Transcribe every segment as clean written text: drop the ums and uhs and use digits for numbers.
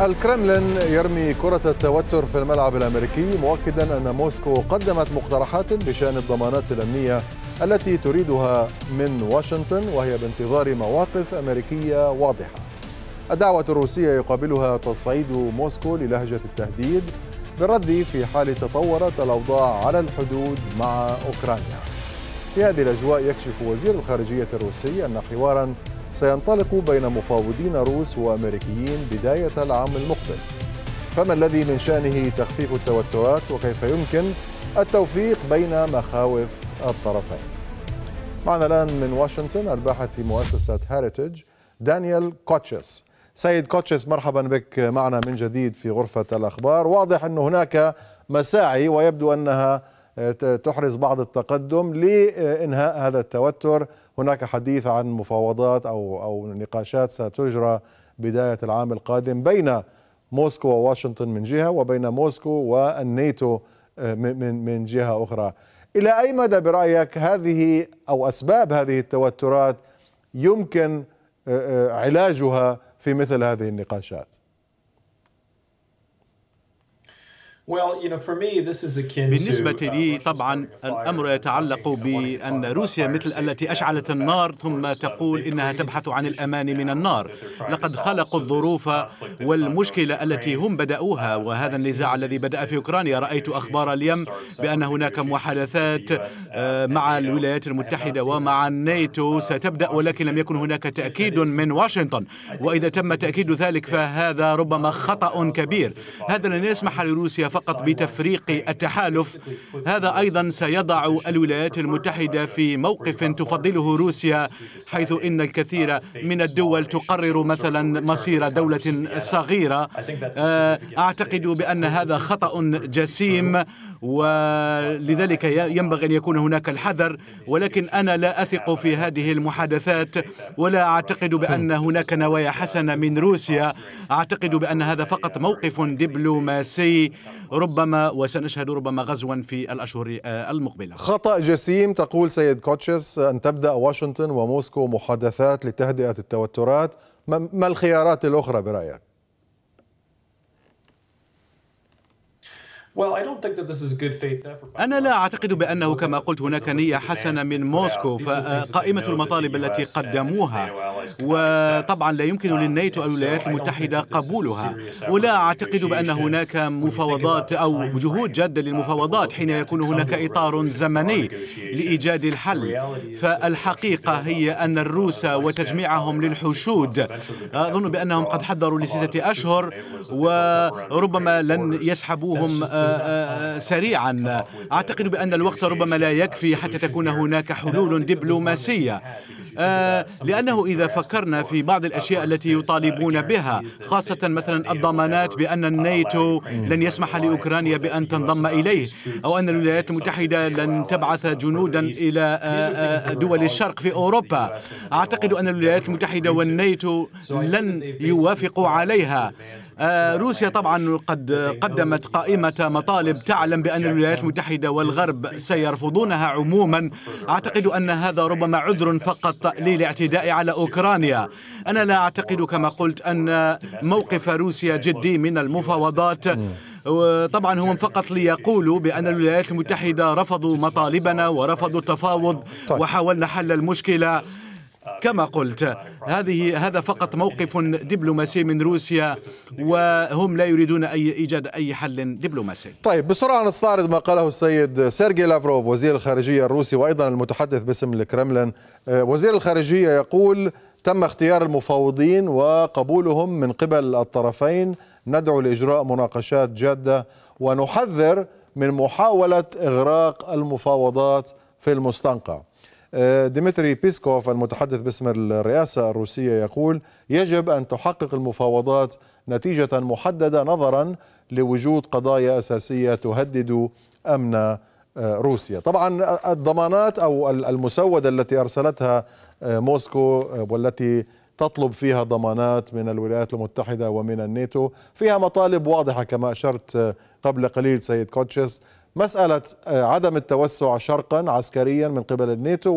الكرملين يرمي كرة التوتر في الملعب الأمريكي، مؤكدا أن موسكو قدمت مقترحات بشأن الضمانات الأمنية التي تريدها من واشنطن، وهي بانتظار مواقف أمريكية واضحة. الدعوة الروسية يقابلها تصعيد موسكو للهجة التهديد بالرد في حال تطورت الأوضاع على الحدود مع أوكرانيا. في هذه الأجواء يكشف وزير الخارجية الروسي أن حواراً سينطلق بين مفاوضين روس وأمريكيين بداية العام المقبل. فما الذي من شأنه تخفيف التوترات، وكيف يمكن التوفيق بين مخاوف الطرفين؟ معنا الآن من واشنطن الباحث في مؤسسة هيريتج دانيال كوتشيس. سيد كوتشيس، مرحبا بك معنا من جديد في غرفة الأخبار. واضح أن هناك مساعي ويبدو أنها تحرز بعض التقدم لإنهاء هذا التوتر. هناك حديث عن مفاوضات أو نقاشات ستجرى بداية العام القادم بين موسكو وواشنطن من جهة، وبين موسكو والناتو من جهة أخرى. إلى أي مدى برأيك هذه أو أسباب هذه التوترات يمكن علاجها في مثل هذه النقاشات؟ بالنسبة لي طبعا الأمر يتعلق بأن روسيا مثل التي أشعلت النار ثم تقول إنها تبحث عن الأمان من النار. لقد خلقوا الظروف والمشكلة التي هم بدأوها، وهذا النزاع الذي بدأ في أوكرانيا. رأيت أخبار اليوم بأن هناك محادثات مع الولايات المتحدة ومع الناتو ستبدأ، ولكن لم يكن هناك تأكيد من واشنطن، وإذا تم تأكيد ذلك فهذا ربما خطأ كبير. هذا لن يسمح لروسيا فقط بتفريق التحالف، هذا أيضا سيضع الولايات المتحدة في موقف تفضله روسيا، حيث إن الكثير من الدول تقرر مثلا مصير دولة صغيرة. أعتقد بأن هذا خطأ جسيم، ولذلك ينبغي أن يكون هناك الحذر. ولكن أنا لا أثق في هذه المحادثات، ولا أعتقد بأن هناك نوايا حسنة من روسيا. أعتقد بأن هذا فقط موقف دبلوماسي ربما، وسنشهد ربما غزوا في الأشهر المقبلة. خطأ جسيم تقول سيد كوتشيس أن تبدأ واشنطن وموسكو محادثات لتهدئة التوترات. ما الخيارات الأخرى برأيك؟ أنا لا أعتقد بأنه كما قلت هناك نية حسنة من موسكو، فقائمة المطالب التي قدموها وطبعا لا يمكن للناتو أو الولايات المتحدة قبولها، ولا أعتقد بأن هناك مفاوضات أو جهود جادة للمفاوضات حين يكون هناك إطار زمني لإيجاد الحل. فالحقيقة هي أن الروس وتجميعهم للحشود، أظن بأنهم قد حذروا لستة أشهر وربما لن يسحبوهم سريعا. أعتقد بأن الوقت ربما لا يكفي حتى تكون هناك حلول دبلوماسية، لأنه إذا فكرنا في بعض الأشياء التي يطالبون بها، خاصة مثلا الضمانات بأن الناتو لن يسمح لأوكرانيا بأن تنضم إليه، أو أن الولايات المتحدة لن تبعث جنودا إلى دول الشرق في أوروبا، أعتقد أن الولايات المتحدة والناتو لن يوافقوا عليها. روسيا طبعا قد قدمت قائمة مطالب تعلم بأن الولايات المتحدة والغرب سيرفضونها عموما. أعتقد أن هذا ربما عذر فقط للاعتداء على أوكرانيا. أنا لا أعتقد كما قلت أن موقف روسيا جدي من المفاوضات. طبعا هم فقط ليقولوا بأن الولايات المتحدة رفضوا مطالبنا ورفضوا التفاوض وحاولنا حل المشكلة. كما قلت هذا فقط موقف دبلوماسي من روسيا، وهم لا يريدون إيجاد أي حل دبلوماسي. طيب، بسرعة نستعرض ما قاله السيد سيرجي لافروف وزير الخارجية الروسي وأيضا المتحدث باسم الكرملين. وزير الخارجية يقول تم اختيار المفاوضين وقبولهم من قبل الطرفين، ندعو لإجراء مناقشات جادة ونحذر من محاولة إغراق المفاوضات في المستنقع. ديمتري بيسكوف المتحدث باسم الرئاسة الروسية يقول يجب أن تحقق المفاوضات نتيجة محددة نظرا لوجود قضايا أساسية تهدد أمن روسيا. طبعا الضمانات أو المسودة التي أرسلتها موسكو والتي تطلب فيها ضمانات من الولايات المتحدة ومن الناتو فيها مطالب واضحة كما أشرت قبل قليل سيد كوتشيس، مسألة عدم التوسع شرقا عسكريا من قبل الناتو،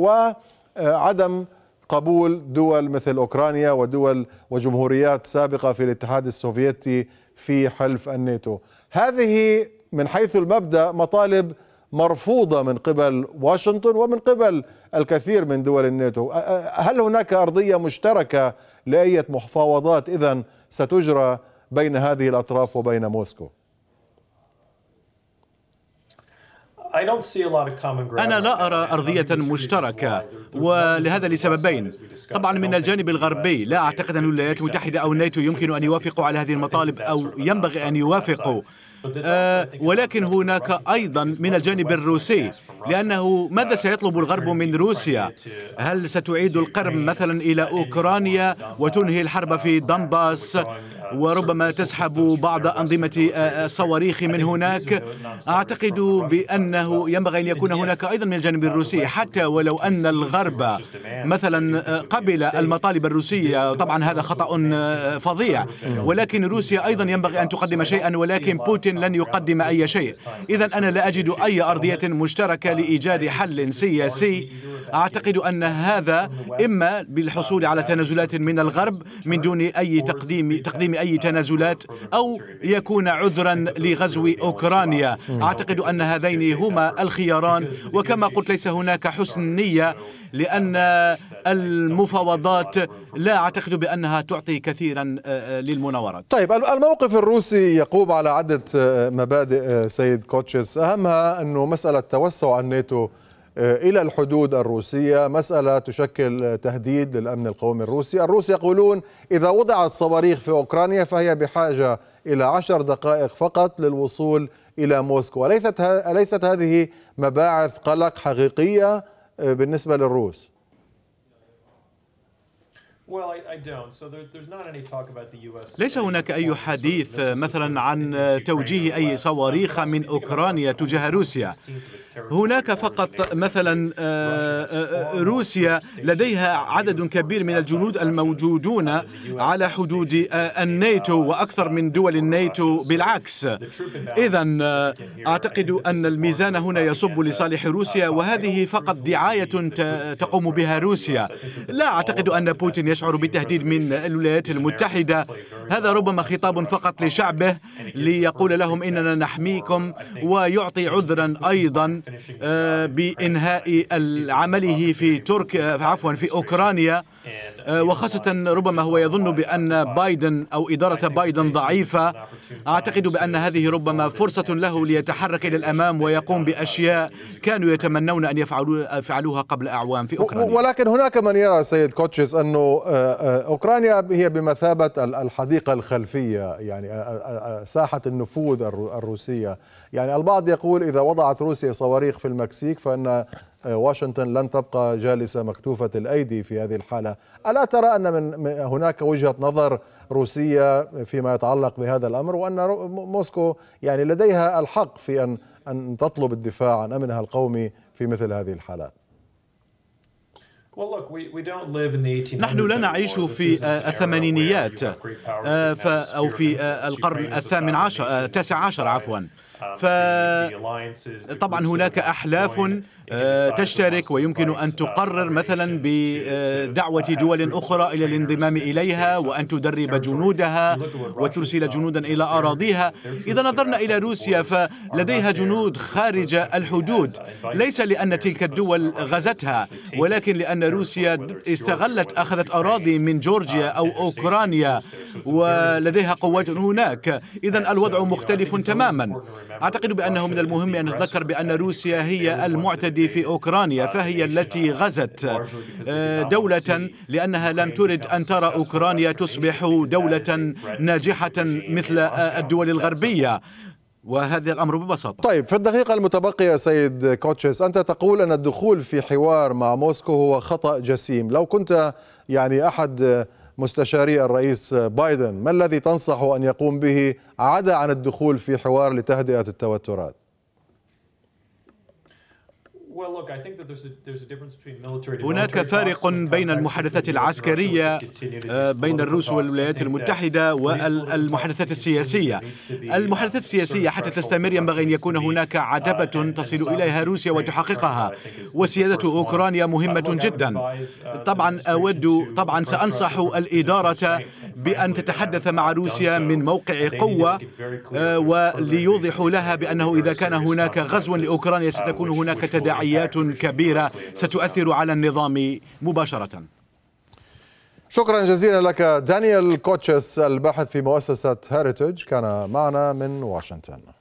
وعدم قبول دول مثل أوكرانيا ودول وجمهوريات سابقة في الاتحاد السوفيتي في حلف الناتو. هذه من حيث المبدأ مطالب مرفوضة من قبل واشنطن ومن قبل الكثير من دول الناتو. هل هناك أرضية مشتركة لأية مفاوضات إذن ستجرى بين هذه الأطراف وبين موسكو؟ أنا لا أرى أرضية مشتركة، ولهذا لسببين. طبعا من الجانب الغربي لا أعتقد أن الولايات المتحدة أو الناتو يمكن أن يوافقوا على هذه المطالب أو ينبغي أن يوافقوا، ولكن هناك أيضا من الجانب الروسي، لأنه ماذا سيطلب الغرب من روسيا؟ هل ستعيد القرب مثلا إلى أوكرانيا وتنهي الحرب في دنباس وربما تسحب بعض أنظمة الصواريخ من هناك؟ أعتقد بأنه ينبغي أن يكون هناك أيضا من الجانب الروسي، حتى ولو أن الغرب مثلا قبل المطالب الروسية، طبعا هذا خطأ فظيع، ولكن روسيا أيضا ينبغي أن تقدم شيئا، ولكن بوتين لن يقدم أي شيء. إذن أنا لا أجد أي أرضية مشتركة لإيجاد حل سياسي. أعتقد أن هذا إما بالحصول على تنازلات من الغرب من دون أي تقديم أي تنازلات، أو يكون عذرا لغزو أوكرانيا. أعتقد أن هذين هما الخياران، وكما قلت ليس هناك حسن نية، لأن المفاوضات لا أعتقد بأنها تعطي كثيرا للمناورات. طيب، الموقف الروسي يقوم على عدة مبادئ سيد كوتشيس، أهمها أنه مسألة توسع الناتو إلى الحدود الروسية مسألة تشكل تهديد للأمن القومي الروسي. الروس يقولون إذا وضعت صواريخ في أوكرانيا فهي بحاجة إلى 10 دقائق فقط للوصول إلى موسكو. أليست هذه مباعث قلق حقيقية بالنسبة للروس؟ ليس هناك أي حديث مثلا عن توجيه أي صواريخ من أوكرانيا تجاه روسيا. هناك فقط مثلا روسيا لديها عدد كبير من الجنود الموجودون على حدود الناتو وأكثر من دول الناتو بالعكس. إذن أعتقد أن الميزان هنا يصب لصالح روسيا، وهذه فقط دعاية تقوم بها روسيا. لا أعتقد أن بوتين يشعر بالتهديد من الولايات المتحدة. هذا ربما خطاب فقط لشعبه ليقول لهم إننا نحميكم، ويعطي عذرا أيضا بإنهاء عمله في أوكرانيا، وخاصة ربما هو يظن بأن بايدن أو إدارة بايدن ضعيفة. أعتقد بأن هذه ربما فرصة له ليتحرك إلى الأمام ويقوم بأشياء كانوا يتمنون أن يفعلوها قبل أعوام في أوكرانيا. ولكن هناك من يرى سيد كوتشيس أنه أوكرانيا هي بمثابة الحديقة الخلفية، يعني ساحة النفوذ الروسية. يعني البعض يقول إذا وضعت روسيا صواريخ في المكسيك فإن واشنطن لن تبقى جالسة مكتوفة الأيدي في هذه الحالة. ألا ترى أن من هناك وجهة نظر روسية فيما يتعلق بهذا الأمر، وأن موسكو يعني لديها الحق في أن تطلب الدفاع عن أمنها القومي في مثل هذه الحالات؟ نحن لا نعيش في الثمانينيات أو في القرن التاسع عشر عفوا. فطبعا هناك أحلاف تشترك ويمكن أن تقرر مثلا بدعوة دول أخرى إلى الانضمام إليها، وأن تدرب جنودها وترسل جنودا إلى أراضيها. إذا نظرنا إلى روسيا فلديها جنود خارج الحدود، ليس لأن تلك الدول غزتها، ولكن لأن روسيا استغلت، أخذت أراضي من جورجيا أو أوكرانيا ولديها قوات هناك. إذا الوضع مختلف تماما. أعتقد بأنه من المهم أن نتذكر بأن روسيا هي المعتدي في أوكرانيا، فهي التي غزت دولة لأنها لم ترد أن ترى أوكرانيا تصبح دولة ناجحة مثل الدول الغربية، وهذا الأمر ببساطة. طيب، في الدقيقة المتبقية سيد كوتشيس، أنت تقول أن الدخول في حوار مع موسكو هو خطأ جسيم. لو كنت يعني أحد مستشاري الرئيس بايدن، ما الذي تنصحه أن يقوم به عدا عن الدخول في حوار لتهدئة التوترات؟ هناك فارق بين المحادثات العسكرية بين الروس والولايات المتحدة والمحادثات السياسية. المحادثات السياسية حتى تستمر ينبغي أن يكون هناك عتبة تصل إليها روسيا وتحققها، وسيادة أوكرانيا مهمة جدا. طبعا سأنصح الإدارة بأن تتحدث مع روسيا من موقع قوة، وليوضحوا لها بأنه إذا كان هناك غزو لأوكرانيا ستكون هناك تداعيات كبيرة ستؤثر على النظام مباشرة. شكرا جزيلا لك دانيال كوتشيس الباحث في مؤسسة هيريتج، كان معنا من واشنطن.